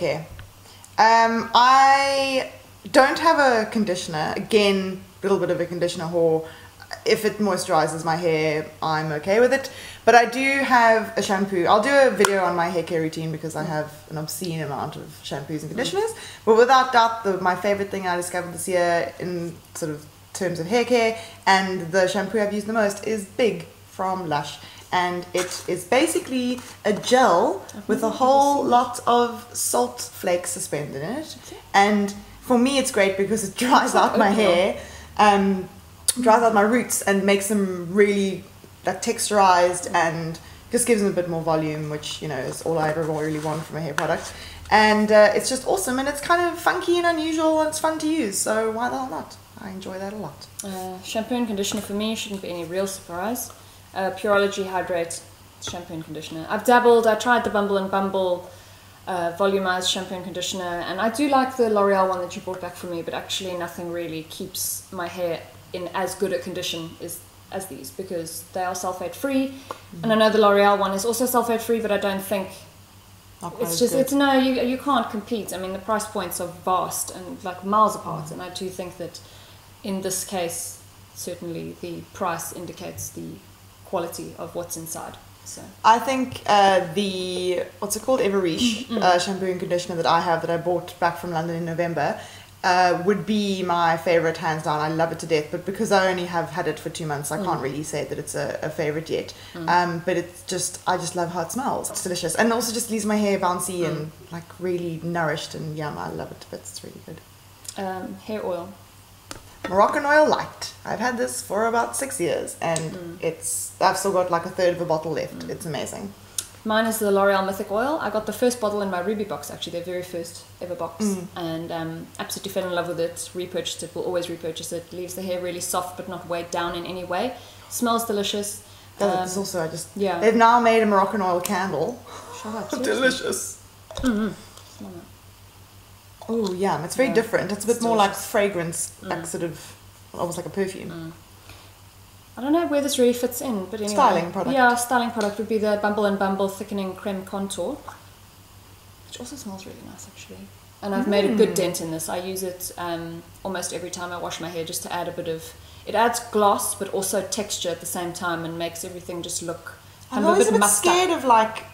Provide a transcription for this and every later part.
hair care. I don't have a conditioner. Again, a little bit of a conditioner haul. If it moisturizes my hair, I'm okay with it. But I do have a shampoo. I'll do a video on my hair care routine because I have an obscene amount of shampoos and conditioners. But without doubt, my favorite thing I discovered this year in sort of terms of hair care, and the shampoo I've used the most, is Big from Lush. And it is basically a gel with a whole lot of salt flakes suspended in it. And for me, it's great because it dries out my hair. Dries out my roots and makes them really texturized and just gives them a bit more volume, which, you know, is all I ever really want from a hair product. And it's just awesome, and it's kind of funky and unusual, and it's fun to use, so why the hell not? I enjoy that a lot. Shampoo and conditioner for me shouldn't be any real surprise. Pureology Hydrate shampoo and conditioner. I've dabbled, I tried the Bumble and Bumble volumized shampoo and conditioner, and I do like the L'Oreal one that you brought back for me, but actually nothing really keeps my hair in as good a condition as these, because they are sulfate free. And I know the L'Oreal one is also sulfate free, but I don't think it's just good. It's no, you can't compete. I mean, the price points are vast and like miles apart, and I do think that in this case certainly the price indicates the quality of what's inside. So I think the what's it called, Everish shampoo and conditioner that I have, that I bought back from London in November, would be my favorite hands down. I love it to death, but because I only have had it for 2 months, I can't really say that it's a favorite yet. But it's just, I just love how it smells. It's delicious, and also just leaves my hair bouncy and like really nourished and yum. I love it, but it's really good. Hair oil, Moroccanoil Light. I've had this for about 6 years, and it's, I've still got like a third of a bottle left. It's amazing. Mine is the L'Oreal Mythic Oil. I got the first bottle in my Ruby box, actually, their very first ever box, and absolutely fell in love with it, repurchased it, will always repurchase it, leaves the hair really soft but not weighed down in any way, smells delicious. It's also, I just, yeah. They've now made a Moroccanoil candle. Delicious. Oh, yeah, it's very different. It's a bit more delicious, like fragrance, like sort of, almost like a perfume. I don't know where this really fits in, but anyway. Styling product. Yeah, styling product would be the Bumble and Bumble Thickening Creme Contour, which also smells really nice, actually. And I've made a good dent in this. I use it almost every time I wash my hair, just to add a bit of... It adds gloss, but also texture at the same time, and makes everything just look... I'm always a bit scared of, like,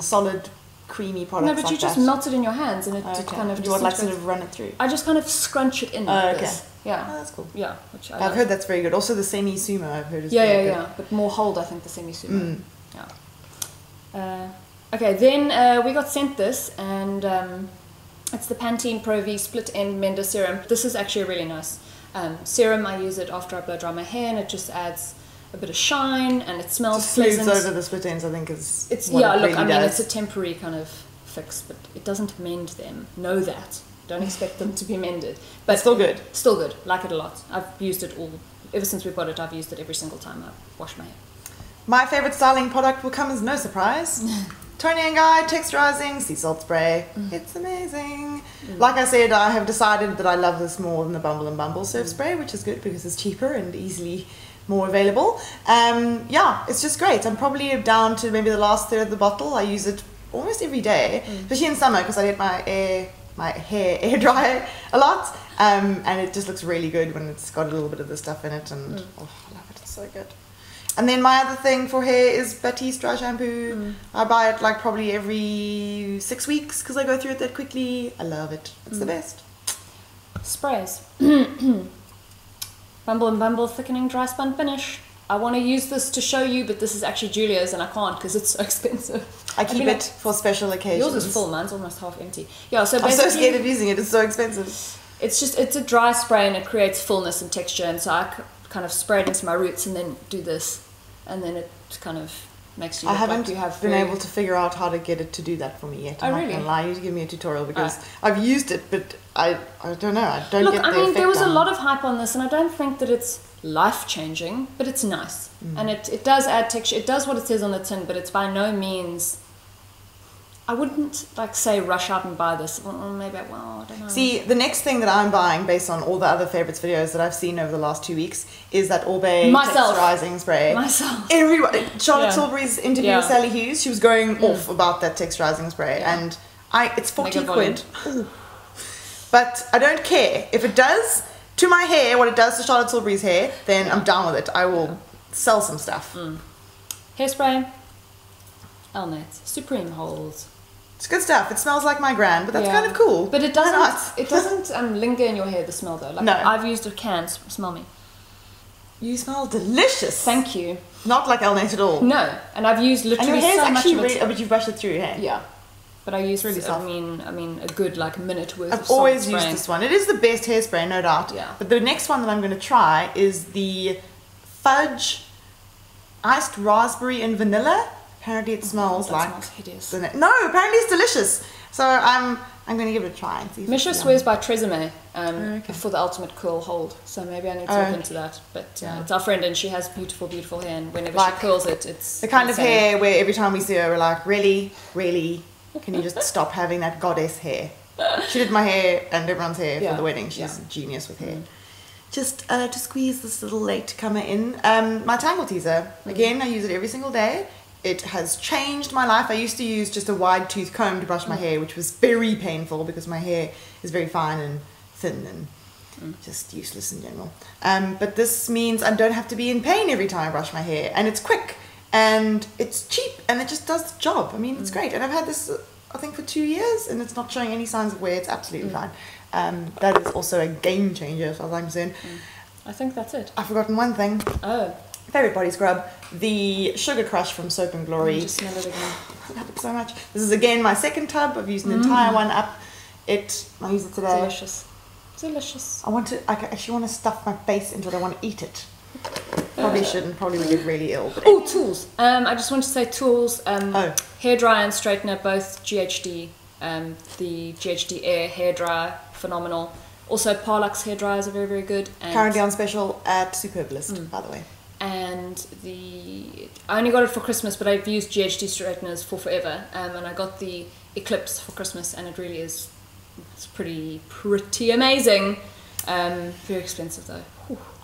solid, creamy products. No, but like you just melt it in your hands, and it kind of... You want, like, sort of run it through? I just kind of scrunch it in like this. Yeah. Oh, that's cool. Yeah. Which I've heard that's very good. Also the semi-suma, I've heard is very good. Yeah, but more hold, I think, the semi-suma. Yeah. Okay, then we got sent this, and it's the Pantene Pro-V Split End Mender Serum. This is actually a really nice serum. I use it after I blow dry my hair, and it just adds a bit of shine, and it smells pleasant. It smooths over the split ends, I think, is what it really does. I mean, it's a temporary kind of fix, but it doesn't mend them. Know that. Don't expect them to be mended, but it's still good. Still good. Like it a lot. I've used it all ever since we bought it. I've used it every single time I've washed my hair. My favorite styling product will come as no surprise. Tony and Guy texturizing sea salt spray. It's amazing. Like I said, I have decided that I love this more than the Bumble and Bumble Surf Spray, which is good because it's cheaper and easily more available. Yeah, it's just great. I'm probably down to maybe the last third of the bottle. I use it almost every day, especially in summer, because I get my hair air dryer a lot, and it just looks really good when it's got a little bit of this stuff in it, and I love it, it's so good. And then my other thing for hair is Batiste dry shampoo. I buy it like probably every 6 weeks because I go through it that quickly. I love it, it's the best. Sprays. Bumble and Bumble Thickening Dry Spun Finish. I want to use this to show you, but this is actually Julia's, and I can't because it's so expensive. I keep it for special occasions. Yours is full, mine's almost half empty. Yeah, so basically, I'm so scared of using it, it's so expensive. It's just, it's a dry spray, and it creates fullness and texture, and so I kind of spray it into my roots and then do this, and then it kind of makes you look like you have... I haven't been able to figure out how to get it to do that for me yet. I'm not going to lie, you to give me a tutorial, because I've used it, but I don't know, I don't get the effect. Look, I mean, there was a lot of hype on this, and I don't think that it's life-changing, but it's nice, and it does add texture. It does what it says on the tin, but it's by no means... I wouldn't like say rush out and buy this. Well, maybe I don't know. See, the next thing that I'm buying, based on all the other favorites videos that I've seen over the last 2 weeks, is that Orbe texturizing spray. Everyone, Charlotte Tilbury's interview with Sally Hughes, she was going off about that texturizing spray, and It's 40 quid. But I don't care. If it does to my hair what it does to Charlotte Tilbury's hair, then I'm down with it. I will sell some stuff. Hairspray, Elnett, Supreme Holes. It's good stuff. It smells like my gran, but that's kind of cool. But it doesn't. It doesn't linger in your hair. The smell though. Like, no, I've used a can. Smell me. You smell delicious. Thank you. Not like Elnett at all. No, and I've used literally. And your hair's so actually much really. But you brushed it through your hair. Yeah, but I used really. I mean, a good like minute worth. I've always used this one. It is the best hairspray, no doubt. Yeah. But the next one that I'm going to try is the Fudge, iced raspberry and vanilla. Apparently it smells like... Smells hideous. No, apparently it's delicious. So I'm going to give it a try. And see if Misha swears by Tresemme for the ultimate curl hold. So maybe I need to look into that. But it's our friend and she has beautiful, beautiful hair. And whenever like, she curls it, it's... The kind insane. Of hair where every time we see her, we're like, really? Really? Can you just stop having that goddess hair? She did my hair and everyone's hair for the wedding. She's a genius with hair. Just to squeeze this little latecomer in. My Tangle Teezer. Again, I use it every single day. It has changed my life. I used to use just a wide tooth comb to brush my hair, which was very painful because my hair is very fine and thin and just useless in general. But this means I don't have to be in pain every time I brush my hair. And it's quick and it's cheap and it just does the job. I mean, it's great. And I've had this, I think, for 2 years and it's not showing any signs of wear. It's absolutely fine. That is also a game changer as far as I'm concerned. I think that's it. I've forgotten one thing. Oh. Favorite body scrub, the Sugar Crush from Soap and Glory. I just smell it again. I love it so much. This is again my second tub. I've used an entire one up. I use it today. Delicious. Delicious. I actually want to stuff my face until I want to eat it. Probably shouldn't. Probably would get really ill. Oh, tools. I just want to say tools. Hair dryer and straightener, both GHD. The GHD Air hair dryer, phenomenal. Also, Parlux hair dryers are very, very good. And currently on special at Superbalist, by the way. And I only got it for Christmas, but I've used GHD straighteners for forever. And I got the Eclipse for Christmas, and it really is, it's pretty amazing. Very expensive though.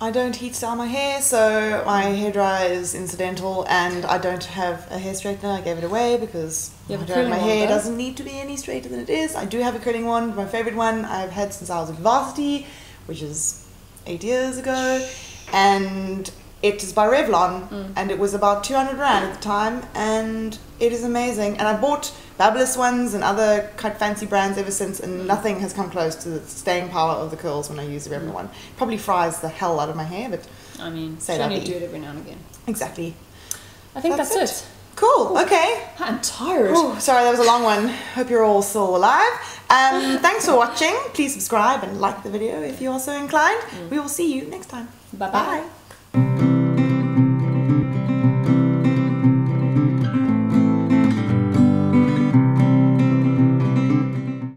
I don't heat style my hair, so my hair dryer is incidental, and I don't have a hair straightener. I gave it away because my hair doesn't need to be any straighter than it is. I do have a curling wand, my favorite one I've had since I was at varsity, which is 8 years ago, and it is by Revlon, and it was about 200 rand at the time, and it is amazing. And I bought Babyliss ones and other quite fancy brands ever since, and nothing has come close to the staying power of the curls when I use the Revlon one. Probably fries the hell out of my hair, but I mean, say that. You do it every now and again. Exactly. I think that's it. Cool. Okay. I'm tired. Ooh, sorry, that was a long one. Hope you're all still alive. Thanks for watching. Please subscribe and like the video if you are so inclined. We will see you next time. Bye bye.